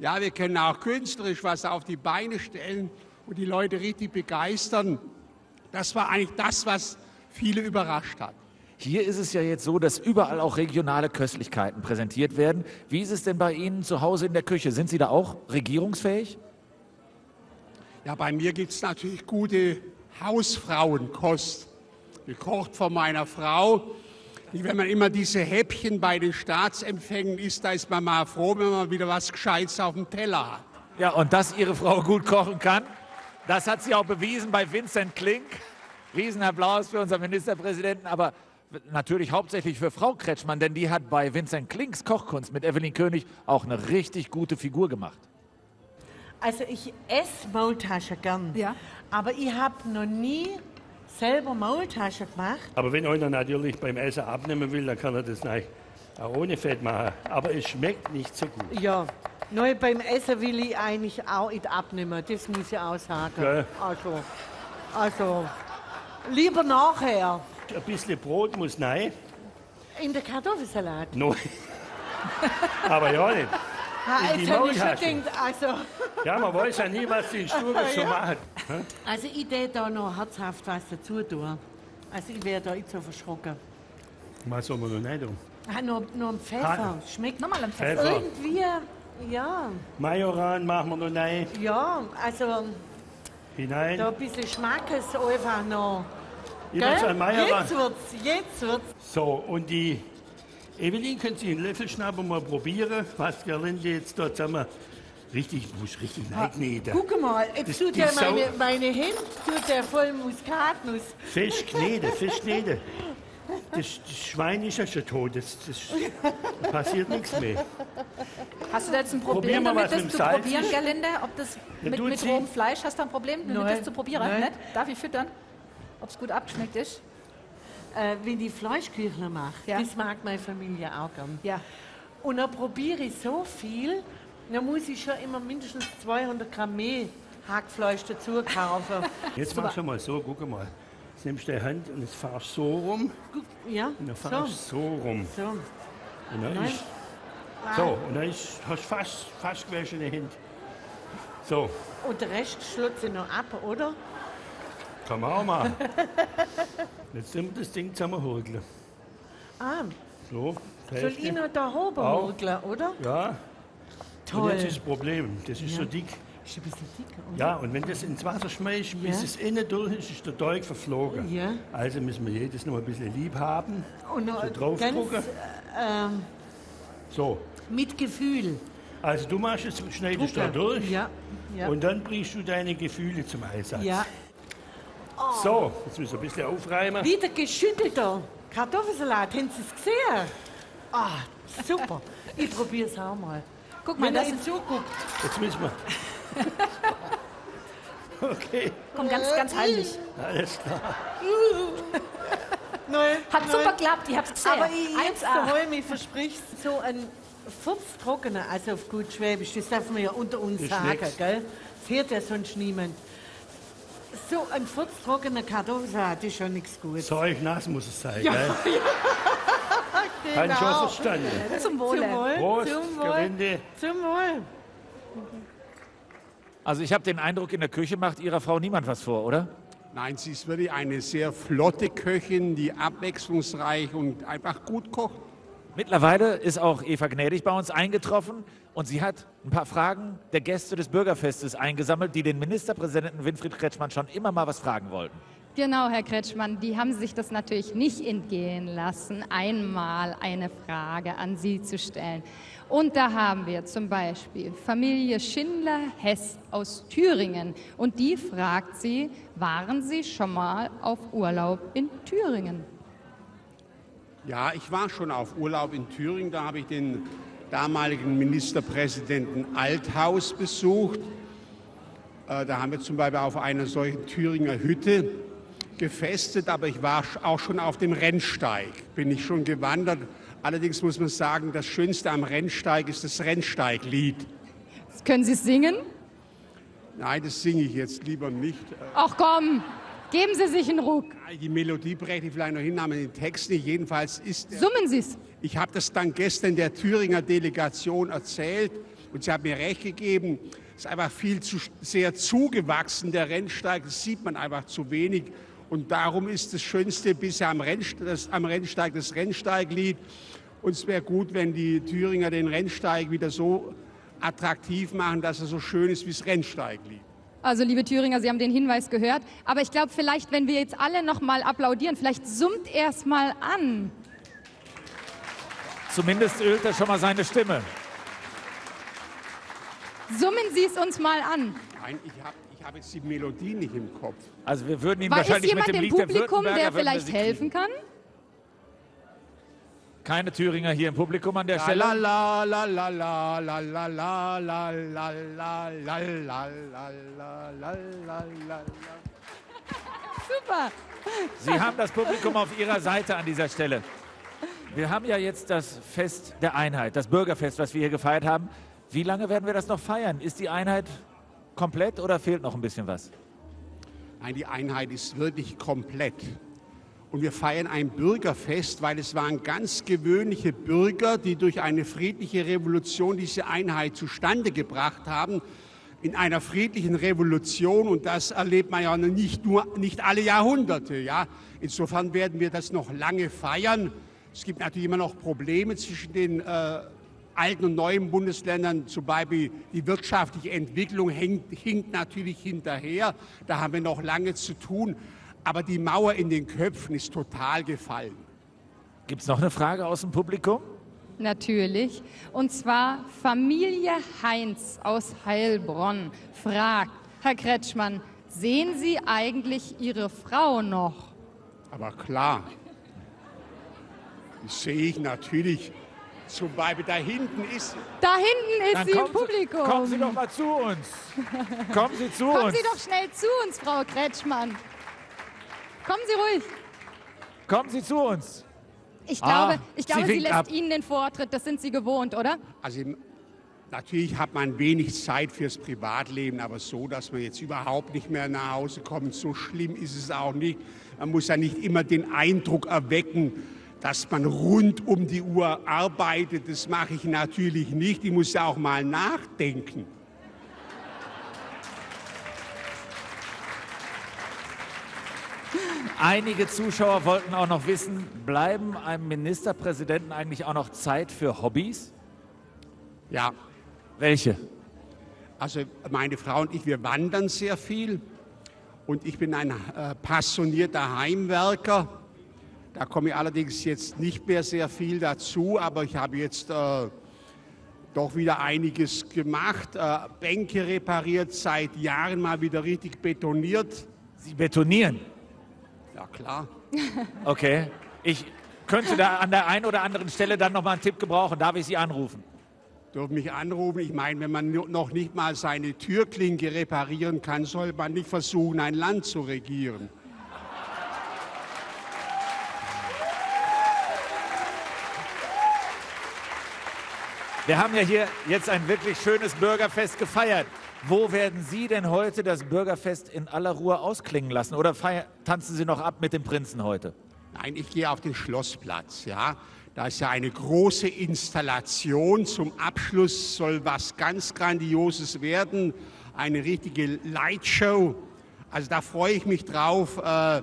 Ja, wir können auch künstlerisch was auf die Beine stellen und die Leute richtig begeistern. Das war eigentlich das, was viele überrascht hat. Hier ist es ja jetzt so, dass überall auch regionale Köstlichkeiten präsentiert werden. Wie ist es denn bei Ihnen zu Hause in der Küche? Sind Sie da auch regierungsfähig? Ja, bei mir gibt es natürlich gute Hausfrauenkost. Gekocht von meiner Frau. Wenn man immer diese Häppchen bei den Staatsempfängen isst, da ist man mal froh, wenn man wieder was Gescheites auf dem Teller hat. Ja, und dass Ihre Frau gut kochen kann, das hat sie auch bewiesen bei Vincent Klink. Riesenapplaus für unseren Ministerpräsidenten, aber natürlich hauptsächlich für Frau Kretschmann, denn die hat bei Vincent Klinks Kochkunst mit Evelyn König auch eine richtig gute Figur gemacht. Also ich esse Maultaschen gern, ja, aber ich habe noch nie selber Maultaschen gemacht. Aber wenn einer natürlich beim Essen abnehmen will, dann kann er das nicht auch ohne Fett machen. Aber es schmeckt nicht so gut. Ja, neu beim Essen will ich eigentlich auch nicht abnehmen, das muss ich auch sagen. Okay. Also, also, lieber nachher. Ein bisschen Brot muss rein. In den Kartoffelsalat? Nein. Aber ja nicht. Ha, in die Maultaschen. Also. Ja, man weiß ja nie, was die in Stube ja. so machen. Hm? Also ich würde da noch herzhaft was dazu tun. Also ich wäre da nicht so verschrocken. Was soll man noch nicht tun? Ah, noch, noch ein Pfeffer. Ha. Schmeckt nochmal ein Pfeffer. Pfeffer. Irgendwie, ja. Majoran machen wir noch rein. Ja, also... Hinein. Da ein bisschen Schmackes einfach noch. Jetzt wird's, jetzt wird's. So, und die Evelyn, können Sie einen Löffel schnappen und mal probieren, was Gerlinde jetzt dort zusammen richtig, muss richtig neignäht. Guck mal, jetzt tut ja meine, meine Hände, tut der voll Muskatnuss. Fisch kneten, Fisch kneten. Das, das Schwein ist ja schon tot, das, das passiert nichts mehr. Hast du da jetzt ein Problem damit, das zu probieren, Gerlinde? Ob das ja, mit, mit rohem Fleisch, hast du ein Problem damit, Nein. das zu probieren? Nein. Nicht? Darf ich füttern? Ob es gut abgeschmeckt ist? Äh, wenn die Fleischküchler macht, ja. das mag meine Familie auch gern. Ja. Und dann probiere ich so viel, dann muss ich schon immer mindestens zweihundert Gramm mehr Hackfleisch dazu kaufen. Jetzt machst du mal so, guck mal. Jetzt nimmst du die Hand und jetzt fahrst du so rum. Ja, und dann fahrst du so. so rum. So. Und dann, ist, so, und dann ist, hast du fast, fast gewaschene Hände. So. Und den Rest schlutze ich noch ab, oder? Kann man auch machen. Jetzt nehmen wir das Ding zusammenhurgeln. Ah. So, soll ich noch da oben hurgeln, oder? Ja. Toll. Und das ist das Problem. Das ist ja. so dick. Ist ein bisschen dicker, oder? Ja, und wenn das ins Wasser schmeißt, bis ja. es innen durch ist, ist der Teig verflogen. Ja. Also müssen wir jedes noch ein bisschen lieb haben. Und noch so drauf ganz, ähm, so. Mit Gefühl. Also du machst jetzt, schneidest da durch. Ja. Ja. Und dann bringst du deine Gefühle zum Einsatz. Ja. Oh. So, jetzt müssen wir ein bisschen aufreimen. Wieder geschüttelter Kartoffelsalat, haben Sie es gesehen? Ah, super. Ich probiere es auch mal. Guck mal, dass ihr zuguckt. Jetzt müssen wir. Okay. Komm, ganz, ganz heimlich. Alles klar. Nein, hat nein. super geklappt, ich hab's gesehen. Aber ich jetzt daheim, ich versprich's, so ein furztrockener, also auf gut Schwäbisch, das darf man ja unter uns ich sagen, nix. Gell? Das hört ja sonst niemand. So ein furztrockener Kartoffelsalat ist schon nichts Gutes. Zeug nass muss es sein, ja. gell? Ja, genau. Kein Schuss verstanden. Zum Wohle. Zum Wohl. Prost, Zum Wohl. Gerlinde. Zum Wohl. Also ich habe den Eindruck, in der Küche macht Ihrer Frau niemand was vor, oder? Nein, sie ist wirklich eine sehr flotte Köchin, die abwechslungsreich und einfach gut kocht. Mittlerweile ist auch Eva Gnädig bei uns eingetroffen und sie hat ein paar Fragen der Gäste des Bürgerfestes eingesammelt, die den Ministerpräsidenten Winfried Kretschmann schon immer mal was fragen wollten. Genau, Herr Kretschmann, die haben sich das natürlich nicht entgehen lassen, einmal eine Frage an Sie zu stellen. Und da haben wir zum Beispiel Familie Schindler-Hess aus Thüringen und die fragt Sie, waren Sie schon mal auf Urlaub in Thüringen? Ja, ich war schon auf Urlaub in Thüringen, da habe ich den damaligen Ministerpräsidenten Althaus besucht. Äh, da haben wir zum Beispiel auf einer solchen Thüringer Hütte gefestet, aber ich war auch schon auf dem Rennsteig, bin ich schon gewandert. Allerdings muss man sagen, das Schönste am Rennsteig ist das Rennsteiglied. Können Sie es singen? Nein, das singe ich jetzt lieber nicht. Ach komm! Geben Sie sich einen Ruck. Die Melodie breche ich vielleicht noch hin, aber den Text nicht. Jedenfalls ist... Summen Sie es. Ich habe das dann gestern der Thüringer Delegation erzählt und sie hat mir recht gegeben. Es ist einfach viel zu sehr zugewachsen, der Rennsteig. Das sieht man einfach zu wenig. Und darum ist das Schönste bisher am Rennsteig das, am Rennsteig, das Rennsteiglied. Und es wäre gut, wenn die Thüringer den Rennsteig wieder so attraktiv machen, dass er so schön ist wie das Rennsteiglied. Also, liebe Thüringer, Sie haben den Hinweis gehört. Aber ich glaube, vielleicht, wenn wir jetzt alle noch mal applaudieren, vielleicht summt er es mal an. Zumindest ölt er schon mal seine Stimme. Summen Sie es uns mal an. Nein, ich habe ich hab jetzt die Melodie nicht im Kopf. Also wir würden ihm War wahrscheinlich mit dem Lied der War ist jemand im Publikum, der, der vielleicht helfen kann? Keine Thüringer hier im Publikum an der Stelle. La la la la la la la la la la la la la la. Super. Sie haben das Publikum auf Ihrer Seite an dieser Stelle. Wir haben ja jetzt das Fest der Einheit, das Bürgerfest, was wir hier gefeiert haben. Wie lange werden wir das noch feiern? Ist die Einheit komplett oder fehlt noch ein bisschen was? Nein, die Einheit ist wirklich komplett. Und wir feiern ein Bürgerfest, weil es waren ganz gewöhnliche Bürger, die durch eine friedliche Revolution diese Einheit zustande gebracht haben. In einer friedlichen Revolution, und das erlebt man ja nicht nur, nicht alle Jahrhunderte. Ja? Insofern werden wir das noch lange feiern. Es gibt natürlich immer noch Probleme zwischen den äh, alten und neuen Bundesländern. Zum Beispiel die wirtschaftliche Entwicklung hängt, hinkt natürlich hinterher. Da haben wir noch lange zu tun. Aber die Mauer in den Köpfen ist total gefallen. Gibt es noch eine Frage aus dem Publikum? Natürlich. Und zwar Familie Heinz aus Heilbronn fragt, Herr Kretschmann, sehen Sie eigentlich Ihre Frau noch? Aber klar. Das sehe ich natürlich. Zum Beispiel da hinten ist sie. Da hinten ist Dann sie im Publikum. Sie, kommen Sie doch mal zu uns. Kommen Sie zu kommen uns. Kommen Sie doch schnell zu uns, Frau Kretschmann. Kommen Sie ruhig. Kommen Sie zu uns. Ich glaube, ah, ich glaube sie, sie lässt ab. Ihnen den Vortritt. Das sind Sie gewohnt, oder? Also natürlich hat man wenig Zeit fürs Privatleben, aber so, dass man jetzt überhaupt nicht mehr nach Hause kommt, so schlimm ist es auch nicht. Man muss ja nicht immer den Eindruck erwecken, dass man rund um die Uhr arbeitet. Das mache ich natürlich nicht. Ich muss ja auch mal nachdenken. Einige Zuschauer wollten auch noch wissen, bleiben einem Ministerpräsidenten eigentlich auch noch Zeit für Hobbys? Ja. Welche? Also meine Frau und ich, wir wandern sehr viel. Und ich bin ein äh, passionierter Heimwerker. Da komme ich allerdings jetzt nicht mehr sehr viel dazu, aber ich habe jetzt äh, doch wieder einiges gemacht. Äh, Bänke repariert, seit Jahren mal wieder richtig betoniert. Sie betonieren? Ja, klar. Okay. Ich könnte da an der einen oder anderen Stelle dann nochmal einen Tipp gebrauchen. Darf ich Sie anrufen? Dürfen mich anrufen. Ich meine, wenn man noch nicht mal seine Türklinke reparieren kann, soll man nicht versuchen, ein Land zu regieren. Wir haben ja hier jetzt ein wirklich schönes Bürgerfest gefeiert. Wo werden Sie denn heute das Bürgerfest in aller Ruhe ausklingen lassen? Oder feiern, tanzen Sie noch ab mit dem Prinzen heute? Nein, ich gehe auf den Schlossplatz. Ja. Da ist ja eine große Installation. Zum Abschluss soll was ganz Grandioses werden. Eine richtige Lightshow. Also da freue ich mich drauf. Äh,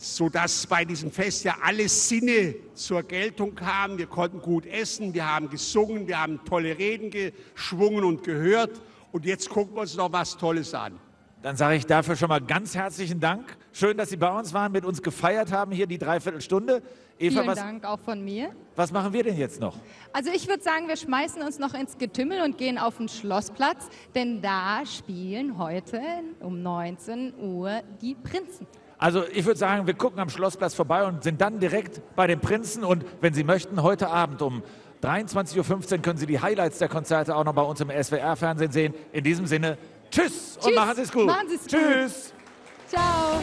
sodass bei diesem Fest ja alle Sinne zur Geltung kamen. Wir konnten gut essen, wir haben gesungen, wir haben tolle Reden geschwungen und gehört. Und jetzt gucken wir uns noch was Tolles an. Dann sage ich dafür schon mal ganz herzlichen Dank. Schön, dass Sie bei uns waren, mit uns gefeiert haben, hier die Dreiviertelstunde. Eva, vielen was, Dank auch von mir. Was machen wir denn jetzt noch? Also ich würde sagen, wir schmeißen uns noch ins Getümmel und gehen auf den Schlossplatz. Denn da spielen heute um neunzehn Uhr die Prinzen. Also ich würde sagen, wir gucken am Schlossplatz vorbei und sind dann direkt bei den Prinzen. Und wenn Sie möchten, heute Abend um dreiundzwanzig Uhr fünfzehn können Sie die Highlights der Konzerte auch noch bei uns im S W R-Fernsehen sehen. In diesem Sinne, tschüss, tschüss und machen Sie es gut. Machen Sie es gut. Tschüss. Ciao.